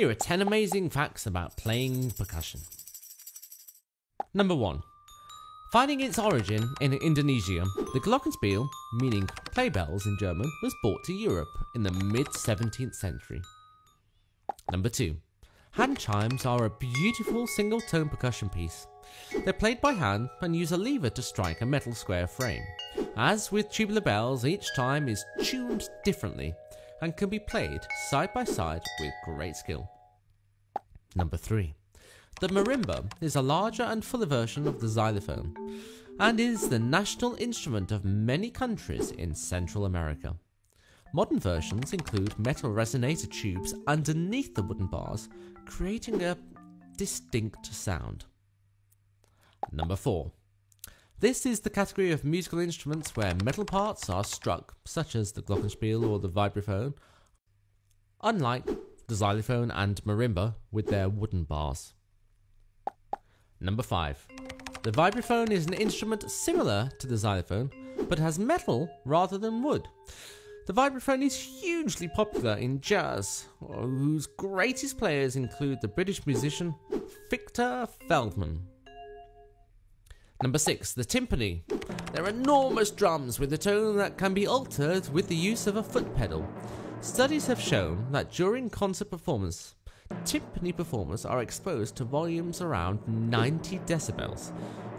Here are 10 amazing facts about playing percussion. Number 1. Finding its origin in Indonesia, the Glockenspiel, meaning play bells in German, was brought to Europe in the mid-17th century. Number 2. Hand chimes are a beautiful single-tone percussion piece. They're played by hand and use a lever to strike a metal square frame. As with tubular bells, each chime is tuned differently and can be played side by side with great skill. Number 3. The marimba is a larger and fuller version of the xylophone and is the national instrument of many countries in Central America. Modern versions include metal resonator tubes underneath the wooden bars, creating a distinct sound. Number 4. This is the category of musical instruments where metal parts are struck, such as the glockenspiel or the vibraphone, unlike the xylophone and marimba with their wooden bars. Number 5. The vibraphone is an instrument similar to the xylophone, but has metal rather than wood. The vibraphone is hugely popular in jazz, whose greatest players include the British musician Victor Feldman. Number 6. The timpani. They're enormous drums with a tone that can be altered with the use of a foot pedal. Studies have shown that during concert performance, timpani performers are exposed to volumes around 90 decibels,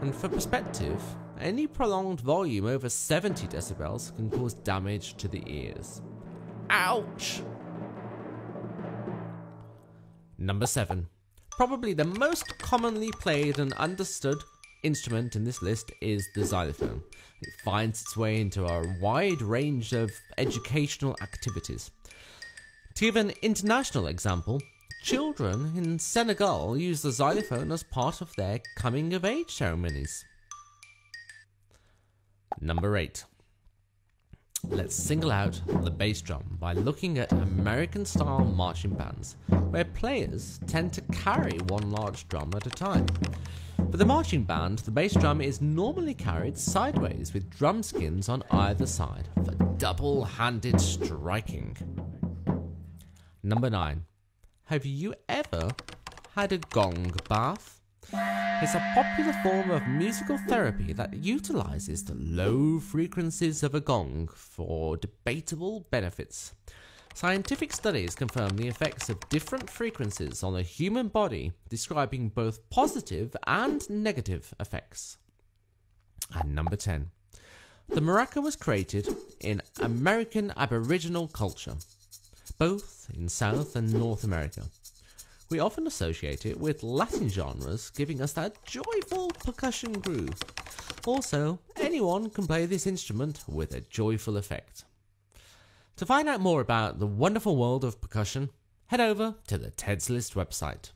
and for perspective, any prolonged volume over 70 decibels can cause damage to the ears. Ouch! Number 7. Probably the most commonly played and understood instrument in this list is the xylophone. It finds its way into a wide range of educational activities. To give an international example, children in Senegal use the xylophone as part of their coming-of-age ceremonies. Number 8. Let's single out the bass drum by looking at American-style marching bands, where players tend to carry one large drum at a time. For the marching band, the bass drum is normally carried sideways with drum skins on either side for double-handed striking. Number 9. Have you ever had a gong bath? It's a popular form of musical therapy that utilizes the low frequencies of a gong for debatable benefits. Scientific studies confirm the effects of different frequencies on the human body, describing both positive and negative effects. And number 10. The maraca was created in American Aboriginal culture, both in South and North America. We often associate it with Latin genres, giving us that joyful percussion groove. Also, anyone can play this instrument with a joyful effect. To find out more about the wonderful world of percussion, head over to the Ted's List website.